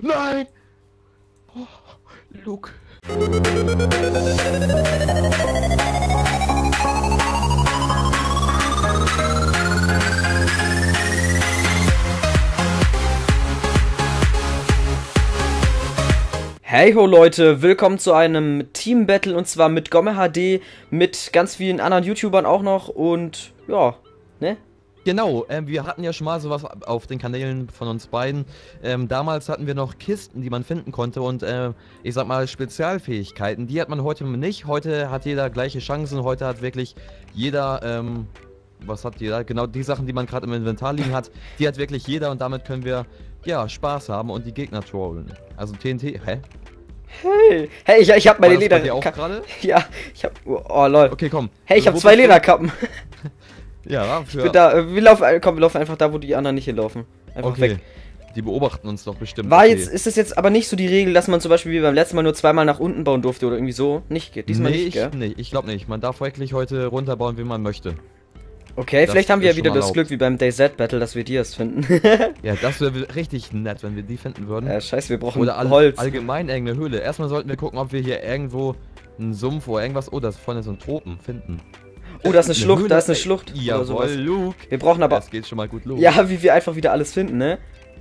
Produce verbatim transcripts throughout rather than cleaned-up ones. Nein! Oh, Luke. Hey ho Leute, willkommen zu einem Teambattle und zwar mit Gomme H D, mit ganz vielen anderen YouTubern auch noch und ja, ne? Genau, ähm, wir hatten ja schon mal sowas auf den Kanälen von uns beiden. Ähm, damals hatten wir noch Kisten, die man finden konnte und äh, ich sag mal Spezialfähigkeiten, die hat man heute nicht. Heute hat jeder gleiche Chancen, heute hat wirklich jeder, ähm, was hat jeder? Genau die Sachen, die man gerade im Inventar liegen hat, die hat wirklich jeder und damit können wir, ja, Spaß haben und die Gegner trollen. Also T N T, hä? Hey, hey, ich, ich hab meine Lederkappen. Ja, ich hab, oh lol. Okay, komm. Hey, ich hab zwei Lederkappen. Ja, für... Ich bin da, wir laufen, komm, wir laufen einfach da, wo die anderen nicht hinlaufen. Einfach okay. Weg. Die beobachten uns doch bestimmt. War okay. Jetzt, ist es jetzt aber nicht so die Regel, dass man zum Beispiel wie beim letzten Mal nur zweimal nach unten bauen durfte oder irgendwie so? Nicht geht, diesmal nee, nicht, gell? Nee, ich glaube nicht. Man darf wirklich heute runterbauen, wie man möchte. Okay, das vielleicht haben wir ja wieder das Glück wie beim DayZ Battle, dass wir die erst finden. Ja, das wäre richtig nett, wenn wir die finden würden. Ja, scheiße, wir brauchen Oder all, Holz. allgemein irgendeine Höhle. Erstmal sollten wir gucken, ob wir hier irgendwo einen Sumpf oder irgendwas... Oh, das ist vorne so ein Tropen finden. Oh, da ist eine, eine Schlucht, Höhle. Da ist eine Schlucht. Jawohl, Luke. Wir brauchen aber... Das geht schon mal gut los. Ja, wie wir einfach wieder alles finden, ne?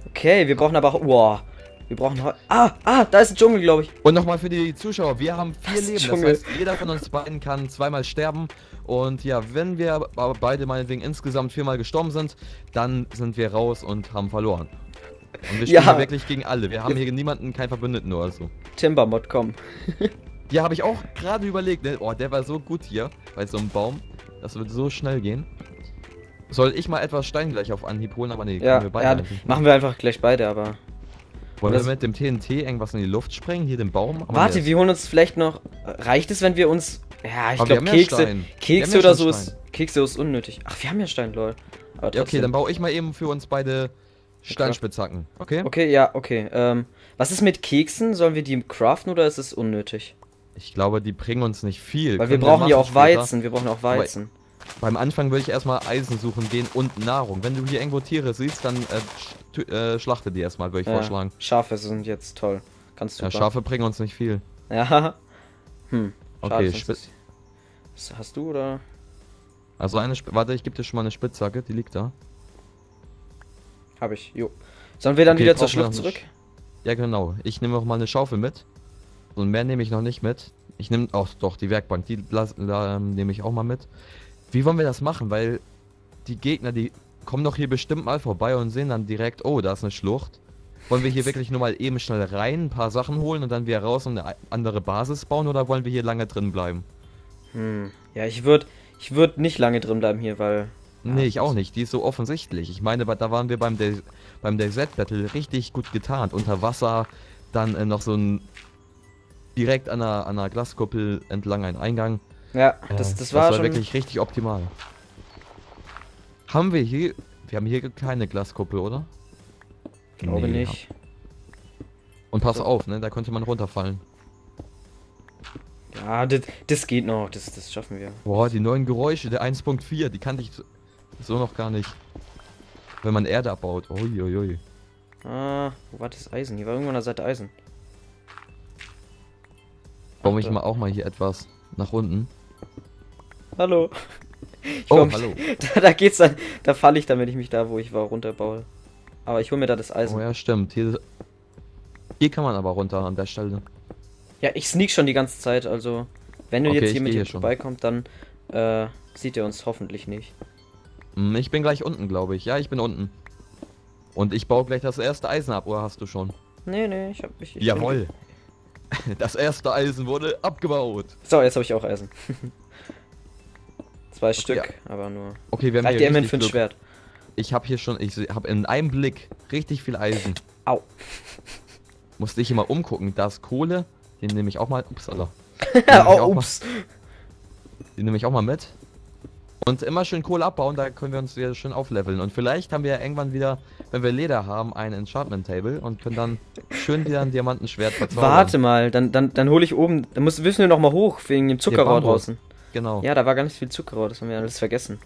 Okay, wir brauchen aber... Wow. Wir brauchen... Ah, ah, da ist ein Dschungel, glaube ich. Und nochmal für die Zuschauer, wir haben vier das Leben. Dschungel. Das heißt, jeder von uns beiden kann zweimal sterben. Und ja, wenn wir beide meinetwegen insgesamt viermal gestorben sind, dann sind wir raus und haben verloren. Und wir spielen ja wirklich gegen alle. Wir haben hier niemanden, keinen Verbündeten oder so. Timbermod, komm. Ja, habe ich auch gerade überlegt, ne? Oh, der war so gut hier, bei so einem Baum. Das wird so schnell gehen. Soll ich mal etwas Stein gleich auf Anhieb holen? Aber nee, ja, wir beide ja, machen. machen wir einfach gleich beide, aber... Wollen wir mit dem T N T irgendwas in die Luft sprengen? Hier den Baum? Aber warte, wir holen uns vielleicht noch... Reicht es, wenn wir uns... Ja, ich glaube Kekse, Kekse oder so ist... Kekse ist unnötig. Ach, wir haben ja Stein, lol. Aber ja, okay, dann baue ich mal eben für uns beide Steinspitzhacken, okay? Okay, ja, okay. Ähm, was ist mit Keksen? Sollen wir die craften oder ist es unnötig? Ich glaube, die bringen uns nicht viel. Weil wir brauchen ja auch Weizen, wir brauchen auch Weizen. Beim Anfang würde ich erstmal Eisen suchen gehen und Nahrung. Wenn du hier irgendwo Tiere siehst, dann äh, äh, schlachte die erstmal, würde ich ja vorschlagen. Schafe sind jetzt toll. Kannst du. Ja, Schafe bringen uns nicht viel. Ja. Hm. Schade, okay, Spitz. Das... Hast du oder? Also eine Sp Warte, ich gebe dir schon mal eine Spitzhacke, die liegt da. Hab ich, jo. Sollen wir dann okay, wieder zur Schlucht zurück? Ja, genau. Ich nehme auch mal eine Schaufel mit. Und mehr nehme ich noch nicht mit. Ich nehme auch doch die Werkbank, die ähm, nehme ich auch mal mit. Wie wollen wir das machen? Weil die Gegner, die kommen doch hier bestimmt mal vorbei und sehen dann direkt, oh, da ist eine Schlucht. Wollen wir hier wirklich nur mal eben schnell rein, ein paar Sachen holen und dann wieder raus und eine andere Basis bauen oder wollen wir hier lange drin bleiben? Hm, ja, ich würde ich würd nicht lange drin bleiben hier, weil... Ja, nee, ich auch nicht, die ist so offensichtlich. Ich meine, da waren wir beim DayZ beim Battle richtig gut getarnt. Unter Wasser, dann äh, noch so ein... direkt an einer, an einer Glaskuppel entlang ein Eingang. Ja, das, das, äh, war, das war schon wirklich richtig optimal. Haben wir hier... Wir haben hier keine Glaskuppel, oder? Glaube nee, nicht. Ja. Und pass so auf, ne? Da könnte man runterfallen. Ja, das, das geht noch. Das, das schaffen wir. Boah, die neuen Geräusche der eins Punkt vier, die kannte ich so noch gar nicht. Wenn man Erde abbaut. Uiuiui. Ah, wo war das Eisen? Hier war irgendwo an der Seite Eisen. Baue ich mal auch mal hier etwas nach unten. Hallo. Ich oh, mich, hallo. Da, da geht's dann, da falle ich dann, wenn ich mich da, wo ich war, runterbaue. Aber ich hole mir da das Eisen. Oh ja, stimmt. Hier, hier kann man aber runter an der Stelle. Ja, ich sneak schon die ganze Zeit, also wenn du okay, jetzt hier mit dir vorbeikommt, dann äh, sieht er uns hoffentlich nicht. Ich bin gleich unten, glaube ich. Ja, ich bin unten. Und ich baue gleich das erste Eisen ab, oder hast du schon? Nee, nee, ich hab mich... Jawohl. Das erste Eisen wurde abgebaut. So, jetzt habe ich auch Eisen. Zwei okay, Stück, ja, aber nur. Okay, wir haben hier richtig für ein Schwert. Ich habe hier schon, ich habe in einem Blick richtig viel Eisen. Au. Musste ich immer umgucken. Da ist Kohle. Den nehme ich auch mal. Ups, Alter. Oh, ups. Mal, den nehme ich auch mal mit. Und immer schön Kohle abbauen. Da können wir uns wieder schön aufleveln. Und vielleicht haben wir ja irgendwann wieder, wenn wir Leder haben, ein Enchantment Table und können dann schön wieder ein Diamantenschwert verzaubern. Warte mal, dann dann dann hole ich oben. Dann müssen wir noch mal hoch wegen dem Zuckerrohr draußen. Genau. Ja, da war gar nicht viel Zuckerrohr. Das haben wir alles vergessen.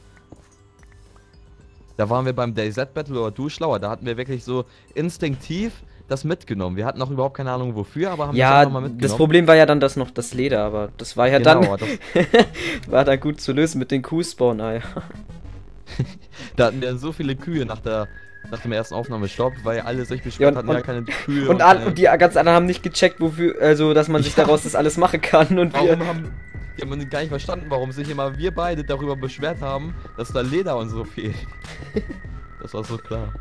Da waren wir beim DayZ Battle oder Du Schlauer, da hatten wir wirklich so instinktiv das mitgenommen. Wir hatten noch überhaupt keine Ahnung wofür, aber haben ja, das nochmal mitgenommen. Ja, das Problem war ja dann das noch das Leder, aber das war ja genau, dann war dann gut zu lösen mit den Kuhspawn, ja. Da hatten wir so viele Kühe nach der nach dem ersten Aufnahmestopp, weil alle sich beschwert ja, hatten, und, ja keine Kühe. Und, und, all, und die ganz anderen haben nicht gecheckt, wofür, also dass man sich ja. daraus das alles machen kann. Und warum wir haben, die haben gar nicht verstanden, warum sich immer wir beide darüber beschwert haben, dass da Leder und so fehlt. Das war so klar.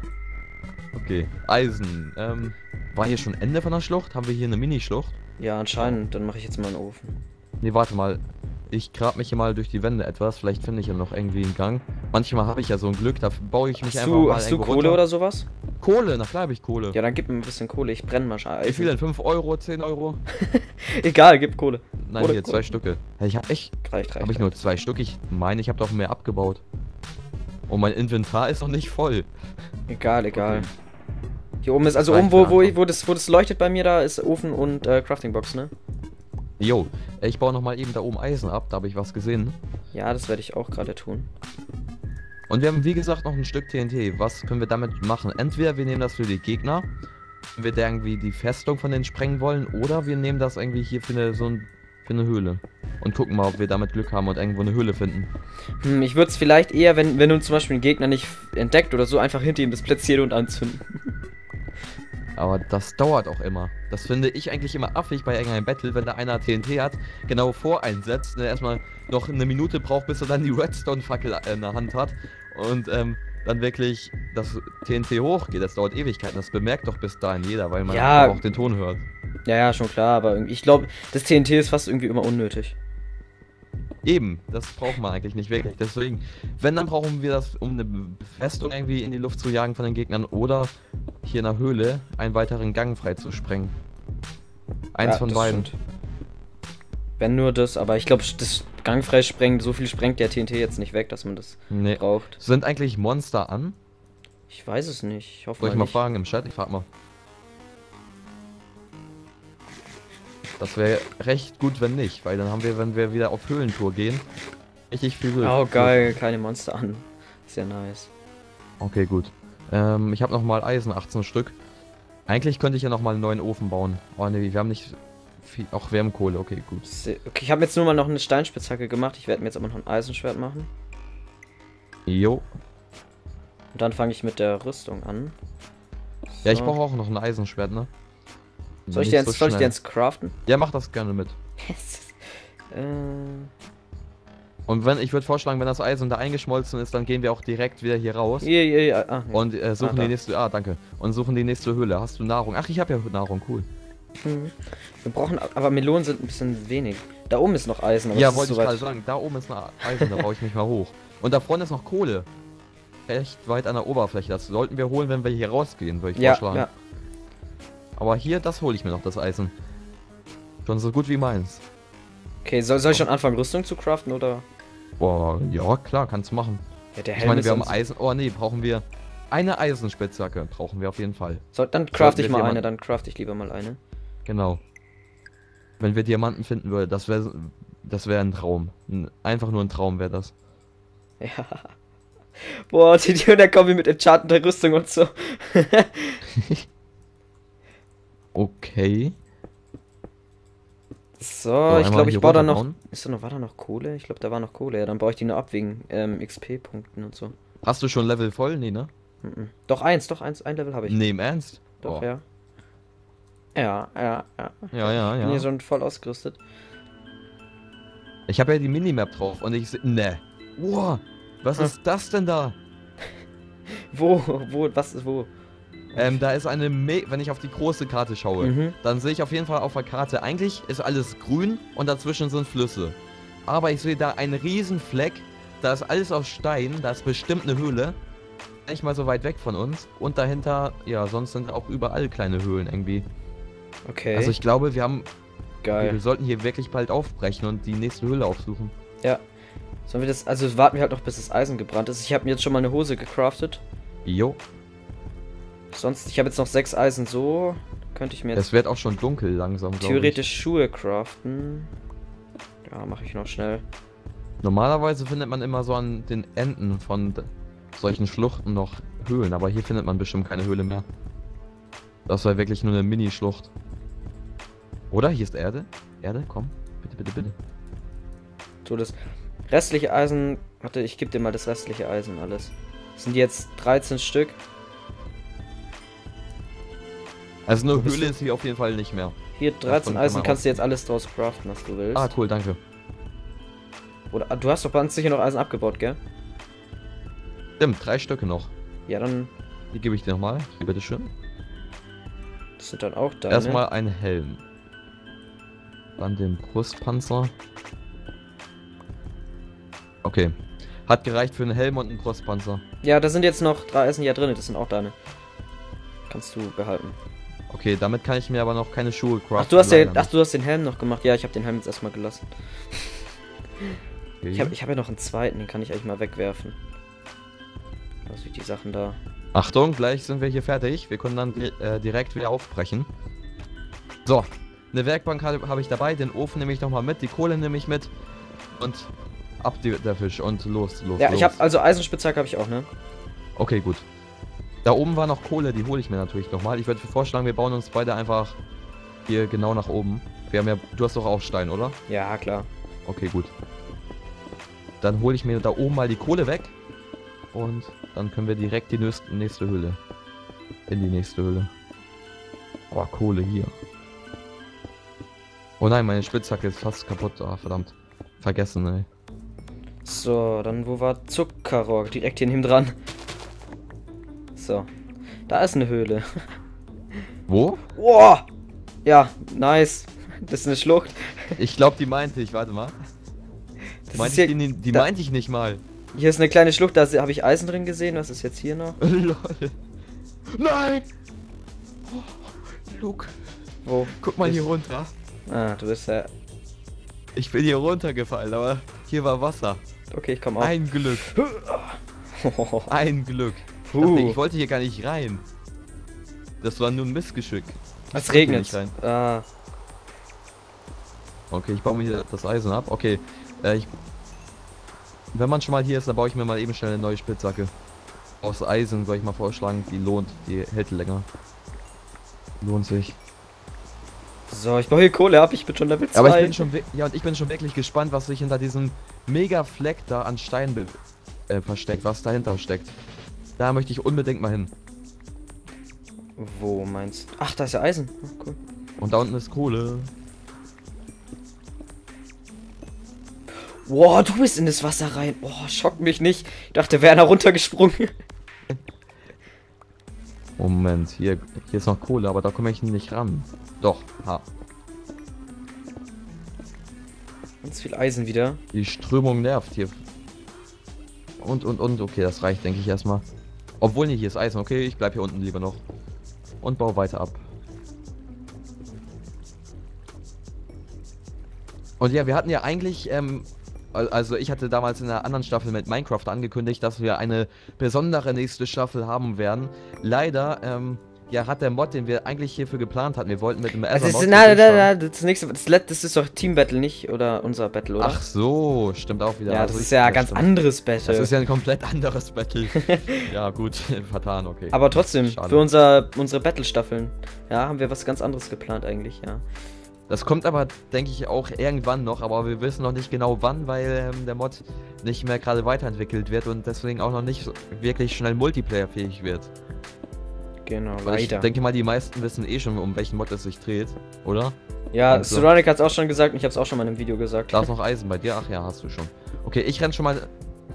Okay, Eisen. Ähm, war hier schon Ende von der Schlucht? Haben wir hier eine Mini-Schlucht? Ja, anscheinend. Dann mache ich jetzt mal einen Ofen. Ne, warte mal. Ich grab mich hier mal durch die Wände etwas. Vielleicht finde ich ja noch irgendwie einen Gang. Manchmal habe ich ja so ein Glück, da baue ich mich hast einfach du, mal Hast du Kohle runter. Oder sowas? Kohle, na klar habe ich Kohle. Ja, dann gib mir ein bisschen Kohle, ich brenne mal scheiße. Wie viel denn? fünf Euro, zehn Euro? Egal, gib Kohle. Nein, Kohle, hier Kohle. Zwei Stücke. Ich habe echt... Reicht, reicht. Habe ich nur zwei Stück? Ich meine, ich habe doch mehr abgebaut. Und mein Inventar ist noch nicht voll. Egal, egal. Okay. Hier oben ist, also oben, wo, wo, wo, das, wo das leuchtet bei mir, da ist Ofen und äh, Craftingbox, ne? Jo, ich baue nochmal eben da oben Eisen ab, da habe ich was gesehen. Ja, das werde ich auch gerade tun. Und wir haben, wie gesagt, noch ein Stück T N T. Was können wir damit machen? Entweder wir nehmen das für die Gegner, wenn wir da irgendwie die Festung von denen sprengen wollen, oder wir nehmen das irgendwie hier für eine, so ein, für eine Höhle. Und gucken mal, ob wir damit Glück haben und irgendwo eine Höhle finden. Hm, ich würde es vielleicht eher, wenn, wenn du zum Beispiel einen Gegner nicht entdeckt oder so, einfach hinter ihm das platzieren und anzünden. Aber das dauert auch immer. Das finde ich eigentlich immer affig bei irgendeinem Battle, wenn da einer T N T hat, genau voreinsetzt, der erstmal noch eine Minute braucht, bis er dann die Redstone-Fackel in der Hand hat und ähm, dann wirklich das T N T hochgeht. Das dauert Ewigkeiten. Das bemerkt doch bis dahin jeder, weil man ja auch den Ton hört. Ja, ja, schon klar, aber ich glaube, das T N T ist fast irgendwie immer unnötig. Eben, das braucht man eigentlich nicht wirklich. Deswegen, wenn, dann brauchen wir das, um eine Festung irgendwie in die Luft zu jagen von den Gegnern oder hier in der Höhle einen weiteren Gang freizusprengen. Eins ja, von beiden. Stimmt. Wenn nur das, aber ich glaube, das Gang freisprengen, so viel sprengt der T N T jetzt nicht weg, dass man das nee. braucht. Sind eigentlich Monster an? Ich weiß es nicht. Ich hoffe Soll ich mal nicht. fragen im Chat? Ich frag mal. Das wäre recht gut, wenn nicht, weil dann haben wir, wenn wir wieder auf Höhlentour gehen, richtig viel Glück. Oh geil, keine Monster an. Ist ja nice. Okay, gut. Ähm, ich habe nochmal Eisen, achtzehn Stück. Eigentlich könnte ich ja nochmal einen neuen Ofen bauen. Oh ne, wir haben nicht viel, auch Wärmkohle, okay, gut. Okay, ich habe jetzt nur mal noch eine Steinspitzhacke gemacht, ich werde mir jetzt aber noch ein Eisenschwert machen. Jo. Und dann fange ich mit der Rüstung an. So. Ja, ich brauche auch noch ein Eisenschwert, ne? Soll ich, dir so ins, soll ich dir ins craften? Ja, mach das gerne mit. äh... Und wenn, ich würde vorschlagen, wenn das Eisen da eingeschmolzen ist, dann gehen wir auch direkt wieder hier raus. Ja, ja, ja. Ah, ja. Und äh, suchen ah, die nächste, ah, danke. Und suchen die nächste Höhle. Hast du Nahrung? Ach, ich habe ja Nahrung, cool. Mhm. Wir brauchen, aber Melonen sind ein bisschen wenig. Da oben ist noch Eisen. Aber ja, wollte ich gerade sagen, da oben ist noch Eisen, da baue ich mich mal hoch. Und da vorne ist noch Kohle. Recht weit an der Oberfläche. Das sollten wir holen, wenn wir hier rausgehen, würde ich ja, vorschlagen. Ja. Aber hier, das hole ich mir noch, das Eisen. Schon so gut wie meins. Okay, soll, soll ich schon anfangen, Rüstung zu craften, oder? Boah, ja, klar, kannst du machen. Ja, der Helm ich meine, wir haben Eisen... Oh, nee, brauchen wir... Eine Eisenspitzhacke brauchen wir auf jeden Fall. So, dann crafte ich mal Diamanten. eine, dann crafte ich lieber mal eine. Genau. Wenn wir Diamanten finden würden, das wäre das wär ein Traum. Einfach nur ein Traum wäre das. Ja. Boah, die Diamanten kommen wir mit enchantender Rüstung und so. Okay. So, so ich glaube, ich baue da noch... Ist da noch... War da noch Kohle? Ich glaube, da war noch Kohle. Ja, dann baue ich die nur ab wegen ähm, X P-Punkten und so. Hast du schon Level voll? Nee, ne? Mm-mm. Doch eins, doch eins. Ein Level habe ich. Nee, im Ernst? Doch, oh. ja. Ja, ja, ja. Ja, ja, ja. Ich bin hier schon voll ausgerüstet. Ich habe ja die Minimap drauf und ich... Ne. Wow, was hm. ist das denn da? Wo? Wo? Was ist wo? Ähm, da ist eine, Me wenn ich auf die große Karte schaue, mhm. dann sehe ich auf jeden Fall auf der Karte, eigentlich ist alles grün und dazwischen sind Flüsse. Aber ich sehe da einen riesen Fleck, da ist alles aus Stein, da ist bestimmt eine Höhle. Nicht mal so weit weg von uns. Und dahinter, ja, sonst sind auch überall kleine Höhlen irgendwie. Okay. Also ich glaube, wir haben... Geil. Wir sollten hier wirklich bald aufbrechen und die nächste Höhle aufsuchen. Ja. Sollen wir das... Also warten wir halt noch, bis das Eisen gebrannt ist. Ich habe mir jetzt schon mal eine Hose gecraftet. Jo. Sonst, ich habe jetzt noch sechs Eisen, so könnte ich mir jetzt... Es wird auch schon dunkel langsam, theoretisch Schuhe craften. Ja, mache ich noch schnell. Normalerweise findet man immer so an den Enden von solchen Schluchten noch Höhlen, aber hier findet man bestimmt keine Höhle mehr. Das war wirklich nur eine Mini-Schlucht. Oder? Hier ist Erde. Erde, komm. Bitte, bitte, bitte. So, das restliche Eisen... Warte, ich gebe dir mal das restliche Eisen alles. Das sind jetzt dreizehn Stück. Also eine Höhle ist hier auf jeden Fall nicht mehr. Hier, dreizehn Eisen, kannst du jetzt alles draus craften, was du willst. Ah, cool, danke. Oder du hast doch ganz sicher noch Eisen abgebaut, gell? Stimmt, drei Stücke noch. Ja, dann... Die gebe ich dir nochmal, bitteschön. Das sind dann auch deine. Erstmal ein Helm. Dann den Brustpanzer. Okay. Hat gereicht für einen Helm und einen Brustpanzer. Ja, da sind jetzt noch drei Eisen ja drin, das sind auch deine. Kannst du behalten. Okay, damit kann ich mir aber noch keine Schuhe craften. Ach, du hast, ja, ach, du hast den Helm noch gemacht. Ja, ich habe den Helm jetzt erstmal gelassen. Okay. Ich habe ich hab ja noch einen zweiten, den kann ich eigentlich mal wegwerfen. Da sind die Sachen da. Achtung, gleich sind wir hier fertig. Wir können dann äh, direkt wieder aufbrechen. So, eine Werkbank habe hab ich dabei. Den Ofen nehme ich nochmal mit, die Kohle nehme ich mit. Und ab die, der Fisch und los, los, Ja, los. ich habe also Eisenspitzhacke habe ich auch, ne? Okay, gut. Da oben war noch Kohle, die hole ich mir natürlich nochmal. Ich würde vorschlagen, wir bauen uns beide einfach hier genau nach oben. Wir haben ja, du hast doch auch Stein, oder? Ja, klar. Okay, gut. Dann hole ich mir da oben mal die Kohle weg. Und dann können wir direkt die nächste, nächste Höhle. In die nächste Höhle. Oh, Kohle hier. Oh nein, meine Spitzhacke ist fast kaputt. Ah, verdammt. Vergessen, ey. So, dann wo war Zuckerrohr? Direkt hier neben dran. So. Da ist eine Höhle. Wo? Oh! Ja, nice. Das ist eine Schlucht. Ich glaube, die meinte ich. Warte mal. Das meinte ich, die die meinte ich nicht mal. Hier ist eine kleine Schlucht, da habe ich Eisen drin gesehen. Was ist jetzt hier noch? Lol. Nein! Oh, Luke. Wo? Guck mal hier runter. Ah, du bist ja... Ich bin hier runtergefallen, aber hier war Wasser. Okay, ich komme auch. Ein Glück. Ein Glück. Puh. Ich wollte hier gar nicht rein. Das war nur ein Missgeschick. Es regnet. Nicht rein. Ah. Okay, ich baue mir hier das Eisen ab. Okay, äh, ich... Wenn man schon mal hier ist, dann baue ich mir mal eben schnell eine neue Spitzhacke. Aus Eisen soll ich mal vorschlagen, die lohnt, die hält länger. Lohnt sich. So, ich baue hier Kohle ab, ich bin schon Level zwei. Aber ich bin schon, ja, und ich bin schon wirklich gespannt, was sich hinter diesem mega Fleck da an Stein äh, versteckt, was dahinter steckt. Da möchte ich unbedingt mal hin. Wo meinst du? Ach, da ist ja Eisen. Oh, cool. Und da unten ist Kohle. Wow, du bist in das Wasser rein. Oh, schock mich nicht. Ich dachte, wäre einer runtergesprungen. Moment, hier, hier ist noch Kohle, aber da komme ich nicht ran. Doch, ha. Ganz viel Eisen wieder. Die Strömung nervt hier. Und, und, und. Okay, das reicht, denke ich erstmal. Obwohl, nicht, hier ist Eisen. Okay, ich bleibe hier unten lieber noch. Und baue weiter ab. Und ja, wir hatten ja eigentlich... Ähm, Also ich hatte damals in der anderen Staffel mit Minecraft angekündigt, dass wir eine besondere nächste Staffel haben werden. Leider ähm, ja, hat der Mod, den wir eigentlich hierfür geplant hatten, wir wollten mit dem Ether Mod... Na, na, na, das nächste, das letzte ist doch Teambattle nicht, oder unser Battle, oder? Ach so, stimmt auch wieder. Ja, das also ist ja ein ganz anderes Battle. Das ist ja ein komplett anderes Battle. Ja gut, vertan, okay. Aber trotzdem, schade. Für unser, unsere Battle-Staffeln, ja, haben wir was ganz anderes geplant eigentlich, ja. Das kommt aber, denke ich, auch irgendwann noch, aber wir wissen noch nicht genau wann, weil ähm, der Mod nicht mehr gerade weiterentwickelt wird und deswegen auch noch nicht so wirklich schnell multiplayerfähig wird. Genau, weil ich denke mal, die meisten wissen eh schon, um welchen Mod es sich dreht, oder? Ja, also, Suronic hat es auch schon gesagt und ich habe es auch schon mal in einem Video gesagt. Da ist noch Eisen bei dir? Ach ja, hast du schon. Okay, ich renn schon mal...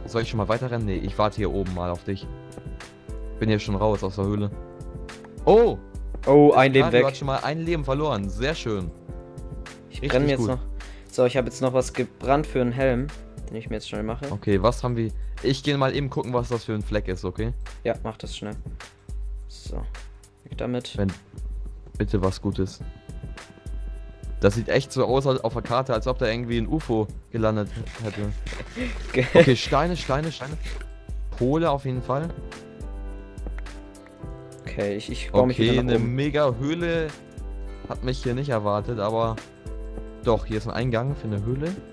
Soll ich schon mal weiter rennen? Nee, ich warte hier oben mal auf dich. Bin hier schon raus aus der Höhle. Oh! Oh, ein Leben weg. Du hast schon mal ein Leben verloren, sehr schön. Ich brenne jetzt gut. noch. So, ich habe jetzt noch was gebrannt für einen Helm, den ich mir jetzt schnell mache. Okay, was haben wir? Ich gehe mal eben gucken, was das für ein Fleck ist, okay? Ja, mach das schnell. So, damit. Wenn bitte was Gutes. Das sieht echt so aus auf der Karte, als ob da irgendwie ein U F O gelandet hätte. Okay, okay, Steine, Steine, Steine. Pole auf jeden Fall. Okay, ich, ich baue mich wieder nach oben. Okay, eine mega Höhle hat mich hier nicht erwartet, aber... Doch, hier ist ein Eingang für eine Höhle. Nee.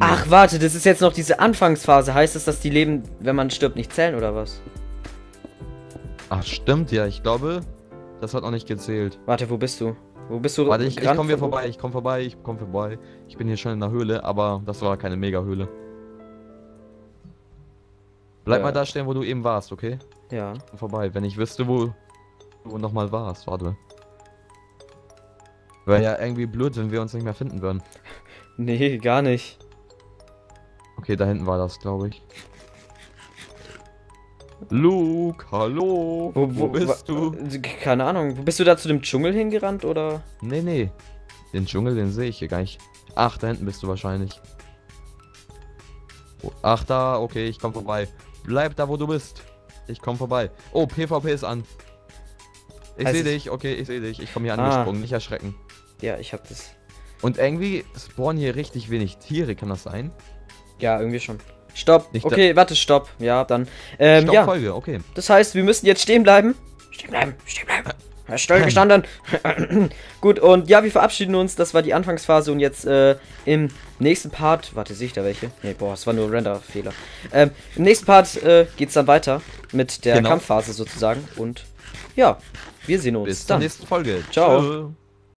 Ach, warte, das ist jetzt noch diese Anfangsphase. Heißt das, dass die Leben, wenn man stirbt, nicht zählen, oder was? Ach, stimmt, ja, ich glaube, Das hat noch nicht gezählt. Warte, wo bist du? Wo bist du? Warte, ich, ich komm hier vorbei, ich komm vorbei, ich komm vorbei. Ich bin hier schon in der Höhle, aber das war keine Mega-Höhle. Bleib ja. mal da stehen, wo du eben warst, okay? Ja. Ich komm vorbei, wenn ich wüsste, wo du nochmal warst, warte. Wäre ja irgendwie blöd, wenn wir uns nicht mehr finden würden. Nee, gar nicht. Okay, da hinten war das, glaube ich. Luke, hallo! Wo, wo, wo bist du? Keine Ahnung. Bist du da zu dem Dschungel hingerannt, oder? Nee, nee. Den Dschungel, den sehe ich hier gar nicht. Ach, da hinten bist du wahrscheinlich. Oh, ach, da. Okay, ich komme vorbei. Bleib da, wo du bist. Ich komme vorbei. Oh, PvP ist an. Ich sehe dich. Okay, ich sehe dich. Ich komme hier ah. angesprungen. Nicht erschrecken. Ja, ich hab das. Und irgendwie spawnen hier richtig wenig Tiere. Kann das sein? Ja, irgendwie schon. Stopp. Nicht okay, warte, stopp. Ja, dann. Ähm, Stopp, ja. Folge, okay. Das heißt, wir müssen jetzt stehen bleiben. Stehen bleiben, stehen bleiben. Stehen gestanden. Gut, und ja, wir verabschieden uns. Das war die Anfangsphase und jetzt äh, im nächsten Part. Warte, sehe ich da welche? Nee, boah, es war nur Render-Fehler. Ähm, im nächsten Part äh, geht's dann weiter mit der genau. Kampfphase sozusagen. Und ja, wir sehen uns. Bis dann. Bis zur nächsten Folge. Ciao. Ciao.